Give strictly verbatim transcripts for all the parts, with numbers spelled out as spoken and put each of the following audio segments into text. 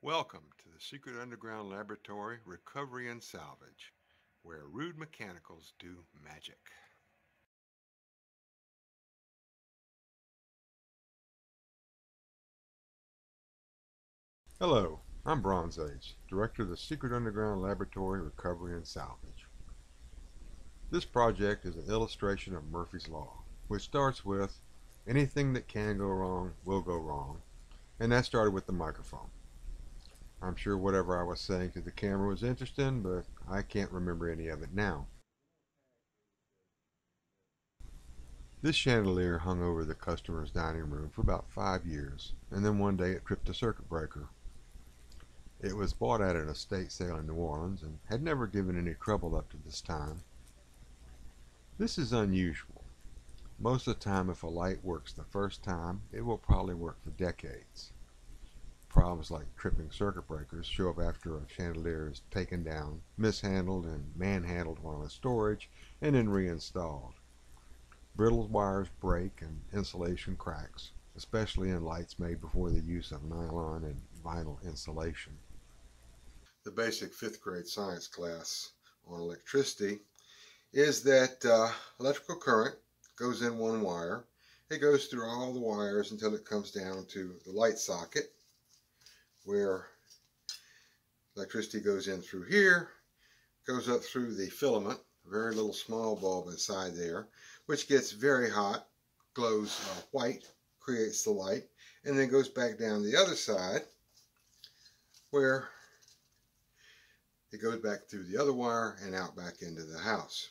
Welcome to the Secret Underground Laboratory, Recovery and Salvage, where rude mechanicals do magic. Hello, I'm Bronze Age, Director of the Secret Underground Laboratory, Recovery and Salvage. This project is an illustration of Murphy's Law, which starts with, anything that can go wrong will go wrong, and that started with the microphone. I'm sure whatever I was saying to the camera was interesting, but I can't remember any of it now. This chandelier hung over the customer's dining room for about five years, and then one day it tripped a circuit breaker. It was bought at an estate sale in New Orleans and had never given any trouble up to this time. This is unusual. Most of the time, if a light works the first time, it will probably work for decades. Problems like tripping circuit breakers show up after a chandelier is taken down, mishandled, and manhandled while in storage, and then reinstalled. Brittle wires break and insulation cracks, especially in lights made before the use of nylon and vinyl insulation. The basic fifth grade science class on electricity is that uh, electrical current goes in one wire. It goes through all the wires until it comes down to the light socket, where electricity goes in through here, goes up through the filament, a very little small bulb inside there, which gets very hot, glows uh, white, creates the light, and then goes back down the other side, where it goes back through the other wire and out back into the house.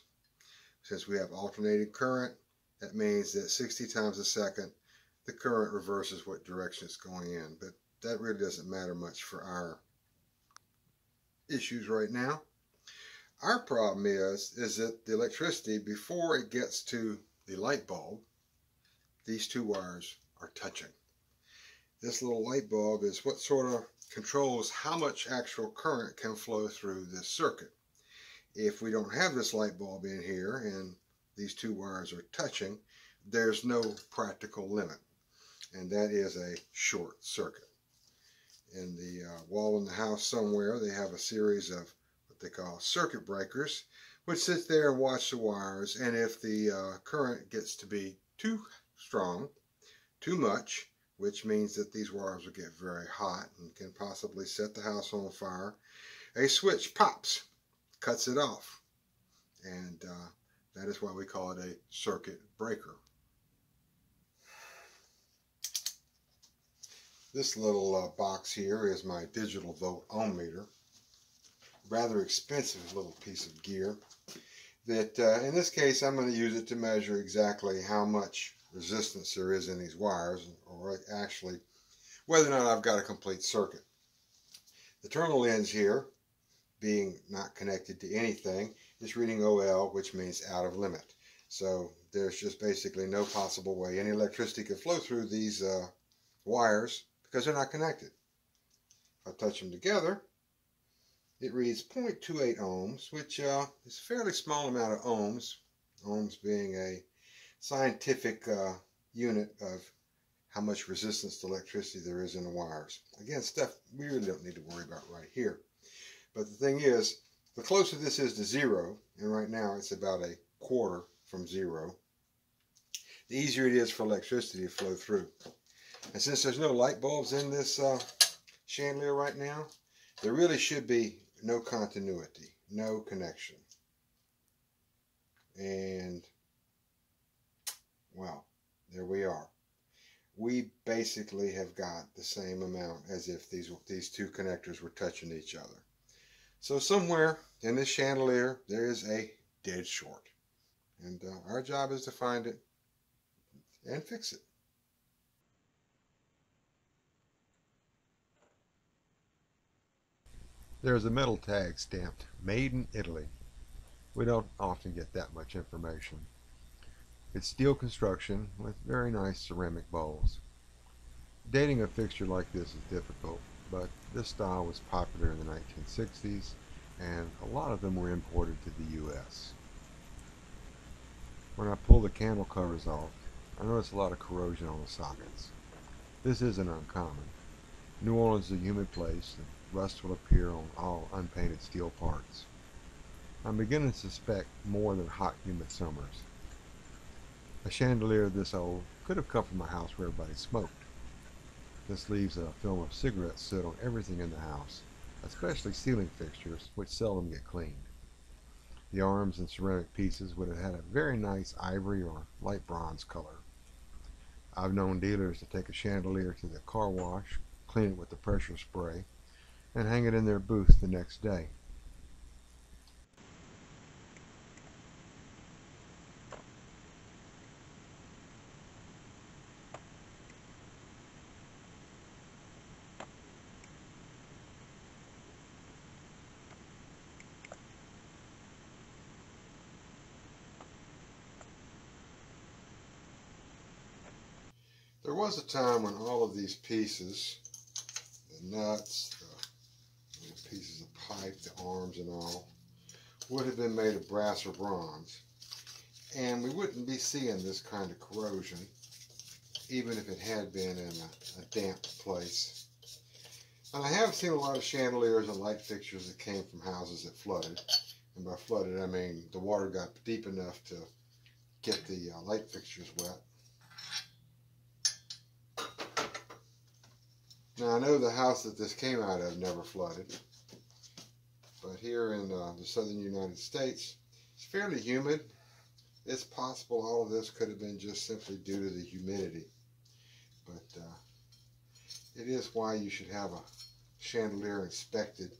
Since we have alternating current, that means that sixty times a second, the current reverses what direction it's going in. But that really doesn't matter much for our issues right now. Our problem is, is that the electricity, before it gets to the light bulb, these two wires are touching. This little light bulb is what sort of controls how much actual current can flow through this circuit. If we don't have this light bulb in here and these two wires are touching, there's no practical limit, and that is a short circuit. In the uh, wall in the house somewhere, they have a series of what they call circuit breakers, which sit there and watch the wires, and if the uh, current gets to be too strong, too much, which means that these wires will get very hot and can possibly set the house on fire, a switch pops, cuts it off, and uh, that is why we call it a circuit breaker. This little uh, box here is my digital volt ohm meter. Rather expensive little piece of gear that uh, in this case I'm going to use it to measure exactly how much resistance there is in these wires, or actually whether or not I've got a complete circuit. The terminal ends here, being not connected to anything, is reading O L, which means out of limit. So there's just basically no possible way any electricity could flow through these uh, wires, because they're not connected. If I touch them together, it reads zero point two eight ohms, which uh, is a fairly small amount of ohms, ohms being a scientific uh, unit of how much resistance to electricity there is in the wires. Again, stuff we really don't need to worry about right here. But the thing is, the closer this is to zero, and right now it's about a quarter from zero, the easier it is for electricity to flow through. And since there's no light bulbs in this uh, chandelier right now, there really should be no continuity, no connection. And, well, there we are. We basically have got the same amount as if these, these two connectors were touching each other. So somewhere in this chandelier, there is a dead short. And uh, our job is to find it and fix it. There's a metal tag stamped, Made in Italy. We don't often get that much information. It's steel construction with very nice ceramic bowls. Dating a fixture like this is difficult, but this style was popular in the nineteen sixties, and a lot of them were imported to the U S When I pull the candle covers off, I notice a lot of corrosion on the sockets. This isn't uncommon. New Orleans is a humid place, and rust will appear on all unpainted steel parts. I'm beginning to suspect more than hot, humid summers. A chandelier of this old could have come from a house where everybody smoked. This leaves a film of cigarette soot on everything in the house, especially ceiling fixtures, which seldom get cleaned. The arms and ceramic pieces would have had a very nice ivory or light bronze color. I've known dealers to take a chandelier to the car wash, clean it with the pressure spray, and hang it in their booth the next day. There was a time when all of these pieces, the nuts, the little pieces of pipe, the arms and all, would have been made of brass or bronze, and we wouldn't be seeing this kind of corrosion, even if it had been in a, a damp place. And I have seen a lot of chandeliers and light fixtures that came from houses that flooded, and by flooded I mean the water got deep enough to get the uh, light fixtures wet. Now, I know the house that this came out of never flooded, but here in uh, the southern United States, it's fairly humid. It's possible all of this could have been just simply due to the humidity, but uh, it is why you should have a chandelier inspected,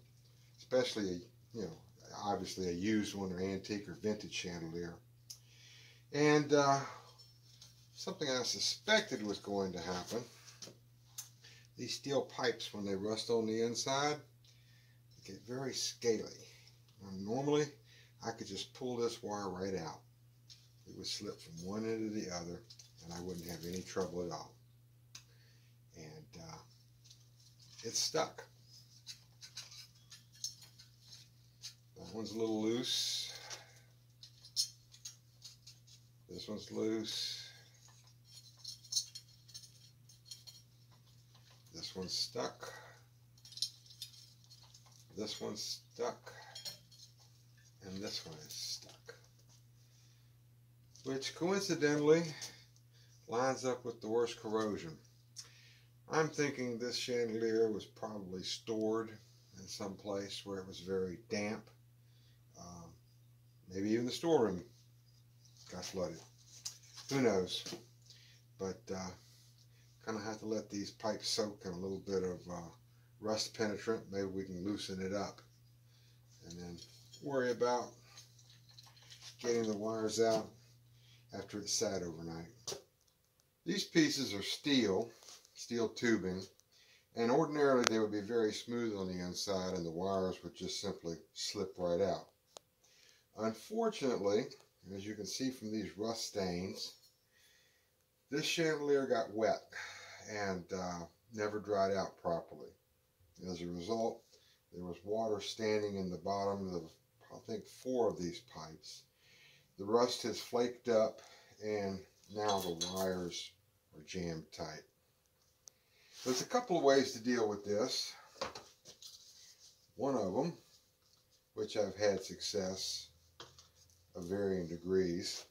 especially, a, you know, obviously a used one or antique or vintage chandelier. And uh, something I suspected was going to happen. These steel pipes, when they rust on the inside, they get very scaly. Now, normally, I could just pull this wire right out. It would slip from one end to the other, and I wouldn't have any trouble at all. And uh, it's stuck. That one's a little loose. This one's loose. This one's stuck. This one's stuck. And this one is stuck. Which coincidentally lines up with the worst corrosion. I'm thinking this chandelier was probably stored in some place where it was very damp. Um, maybe even the storeroom got flooded. Who knows? But uh, I'm going to have to let these pipes soak in a little bit of uh, rust penetrant. Maybe we can loosen it up and then worry about getting the wires out after it's sat overnight. These pieces are steel, steel tubing, and ordinarily they would be very smooth on the inside and the wires would just simply slip right out. Unfortunately, as you can see from these rust stains, this chandelier got wet and uh, never dried out properly. As a result, there was water standing in the bottom of, I think, four of these pipes. The rust has flaked up, and now the wires are jammed tight. There's a couple of ways to deal with this. One of them, which I've had success of varying degrees,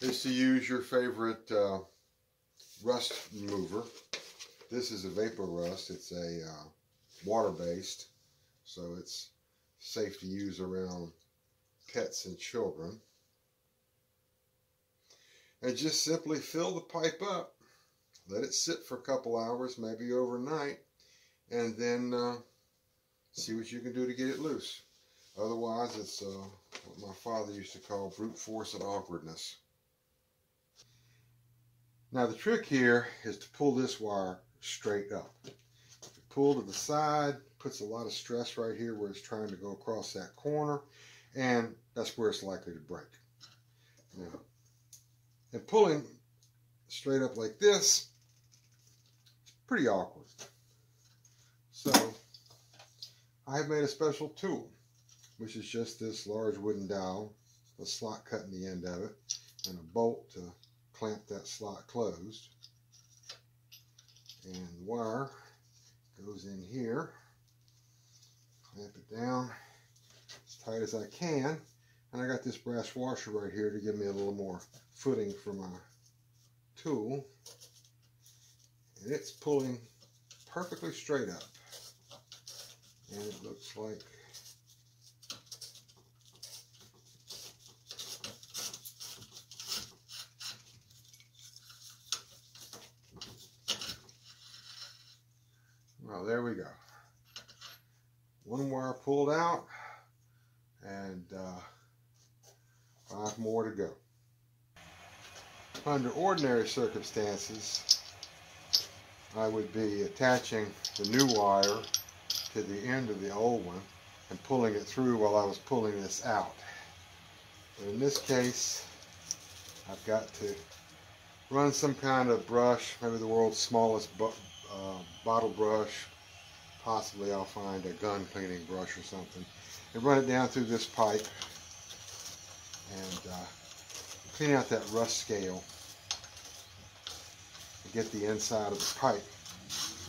is to use your favorite uh, rust remover. This is a vapor rust. It's a uh, water-based, so it's safe to use around pets and children. And just simply fill the pipe up, let it sit for a couple hours, maybe overnight, and then uh, see what you can do to get it loose. Otherwise, it's uh, what my father used to call brute force and awkwardness. Now the trick here is to pull this wire straight up. If you pull to the side, it puts a lot of stress right here where it's trying to go across that corner, and that's where it's likely to break. Now, and pulling straight up like this, it's pretty awkward. So I've made a special tool, which is just this large wooden dowel, a slot cut in the end of it, and a bolt to clamp that slot closed, and wire goes in here. Clamp it down as tight as I can, and I got this brass washer right here to give me a little more footing for my tool, and it's pulling perfectly straight up, and it looks like well, there we go. One wire pulled out, and uh, five more to go. Under ordinary circumstances, I would be attaching the new wire to the end of the old one and pulling it through while I was pulling this out. But in this case, I've got to run some kind of brush, maybe the world's smallest bu uh, bottle brush. Possibly I'll find a gun cleaning brush or something, and run it down through this pipe and uh, clean out that rust scale and get the inside of the pipe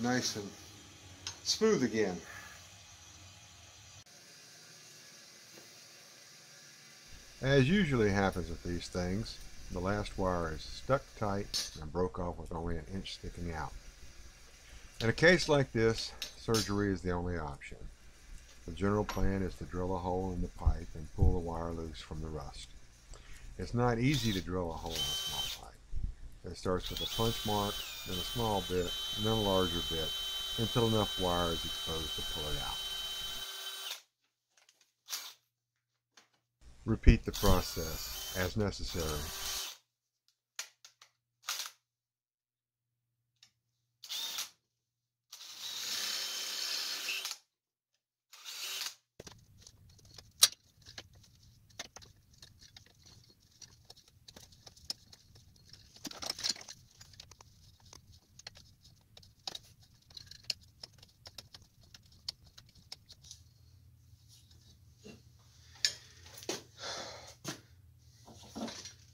nice and smooth again. As usually happens with these things, the last wire is stuck tight and broke off with only an inch sticking out. In a case like this, surgery is the only option. The general plan is to drill a hole in the pipe and pull the wire loose from the rust. It's not easy to drill a hole in a small pipe. It starts with a punch mark, then a small bit, and then a larger bit, until enough wire is exposed to pull it out. Repeat the process as necessary.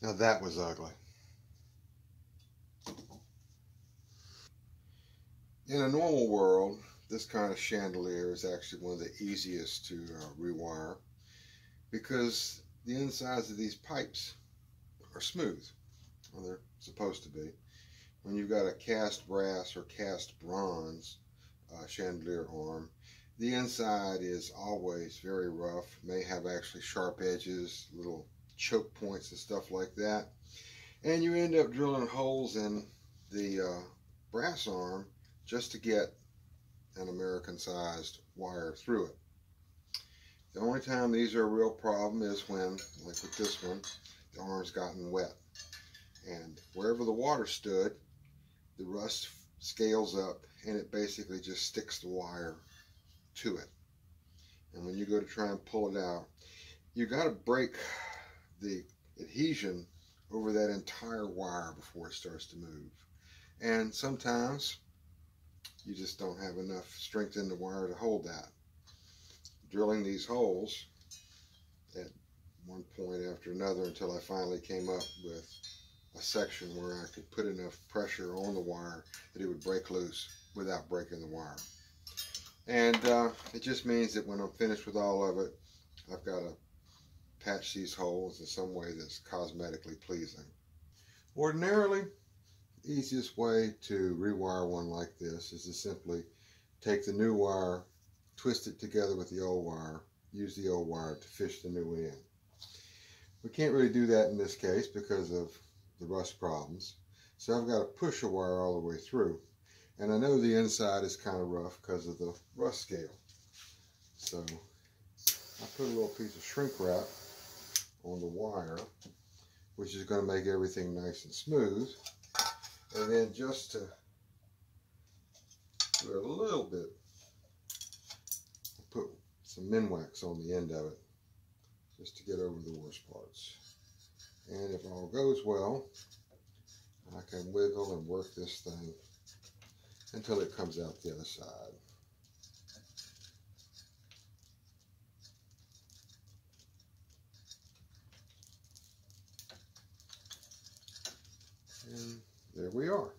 Now that was ugly. In a normal world, this kind of chandelier is actually one of the easiest to uh, rewire, because the insides of these pipes are smooth, or they're supposed to be. When you've got a cast brass or cast bronze uh, chandelier arm, the inside is always very rough, may have actually sharp edges, little choke points and stuff like that, and you end up drilling holes in the uh, brass arm just to get an American sized wire through it. The only time these are a real problem is when, like with this one, the arm's gotten wet, and wherever the water stood, the rust scales up and it basically just sticks the wire to it, and when you go to try and pull it out, you got to break the adhesion over that entire wire before it starts to move. And sometimes you just don't have enough strength in the wire to hold that. Drilling these holes at one point after another until I finally came up with a section where I could put enough pressure on the wire that it would break loose without breaking the wire. And uh, it just means that when I'm finished with all of it, I've got a patch these holes in some way that's cosmetically pleasing. Ordinarily, the easiest way to rewire one like this is to simply take the new wire, twist it together with the old wire, use the old wire to fish the new one in. We can't really do that in this case because of the rust problems, so I've got to push a wire all the way through, and I know the inside is kind of rough because of the rust scale. So I put a little piece of shrink wrap on the wire, which is going to make everything nice and smooth, and then just to do it a little bit, I put some minwax on the end of it just to get over the worst parts. And if all goes well, I can wiggle and work this thing until it comes out the other side. And there we are.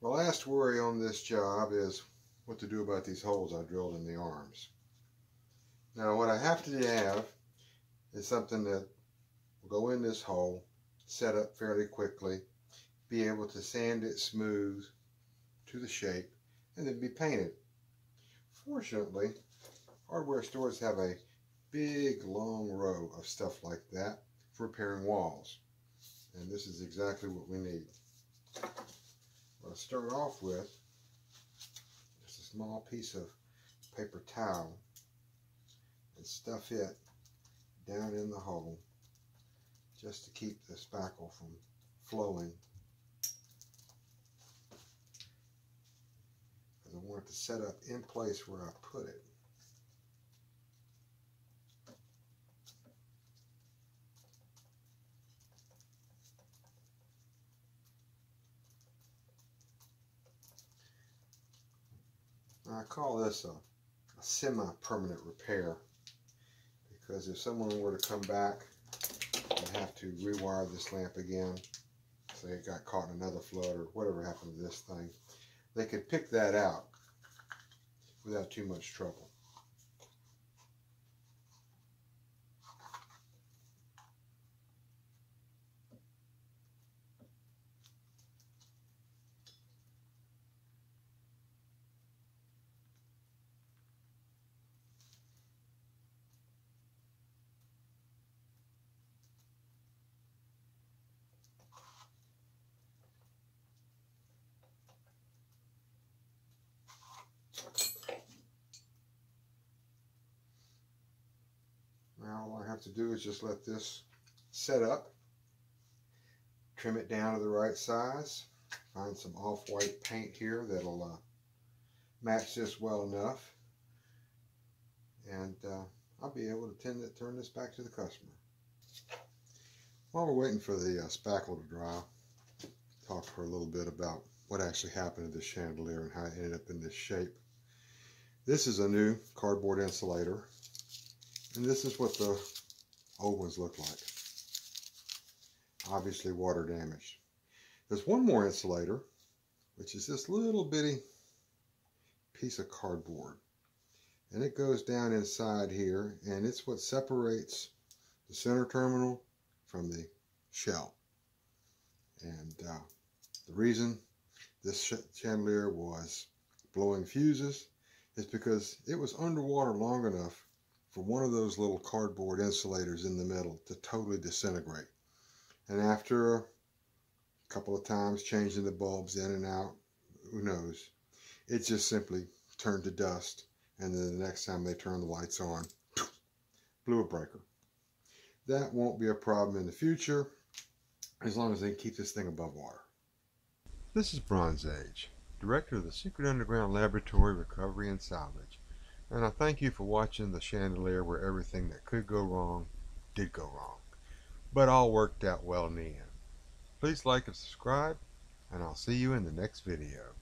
The last last worry on this job is what to do about these holes I drilled in the arms. Now what I have to have is something that will go in this hole, set up fairly quickly, be able to sand it smooth to the shape, and then be painted. Fortunately, hardware stores have a big long row of stuff like that for repairing walls, and this is exactly what we need. What I start off with is a small piece of paper towel and stuff it down in the hole just to keep the spackle from flowing. I want it to set up in place where I put it. I call this a, a semi-permanent repair, because if someone were to come back and have to rewire this lamp again, say it got caught in another flood or whatever happened to this thing, they could pick that out without too much trouble. To do is just let this set up, trim it down to the right size, find some off-white paint here that'll uh, match this well enough, and uh, I'll be able to tend to turn this back to the customer. While we're waiting for the uh, spackle to dry, talk for a little bit about what actually happened to this chandelier and how it ended up in this shape. This is a new cardboard insulator, and this is what the old ones look like. Obviously water damaged. There's one more insulator, which is this little bitty piece of cardboard, and it goes down inside here, and it's what separates the center terminal from the shell. And uh, the reason this chandelier was blowing fuses is because it was underwater long enough for one of those little cardboard insulators in the middle to totally disintegrate. And after a couple of times changing the bulbs in and out, who knows, it just simply turned to dust, and then the next time they turned the lights on, blew a breaker. That won't be a problem in the future, as long as they keep this thing above water. This is Bronze Age, director of the Secret Underground Laboratory, Recovery and Salvage. And I thank you for watching the chandelier where everything that could go wrong did go wrong, but all worked out well in the end. Please like and subscribe, and I'll see you in the next video.